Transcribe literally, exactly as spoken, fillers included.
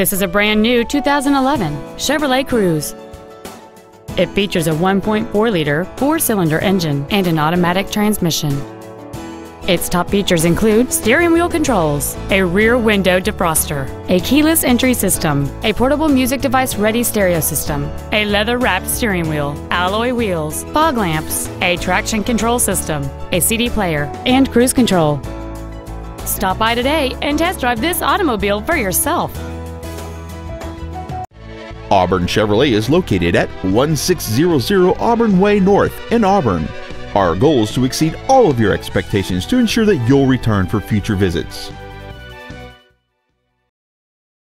This is a brand new two thousand eleven Chevrolet Cruze. It features a one point four liter four-cylinder engine and an automatic transmission. Its top features include steering wheel controls, a rear window defroster, a keyless entry system, a portable music device ready stereo system, a leather-wrapped steering wheel, alloy wheels, fog lamps, a traction control system, a C D player, and cruise control. Stop by today and test drive this automobile for yourself. Auburn Chevrolet is located at one six zero zero Auburn Way North in Auburn. Our goal is to exceed all of your expectations to ensure that you'll return for future visits.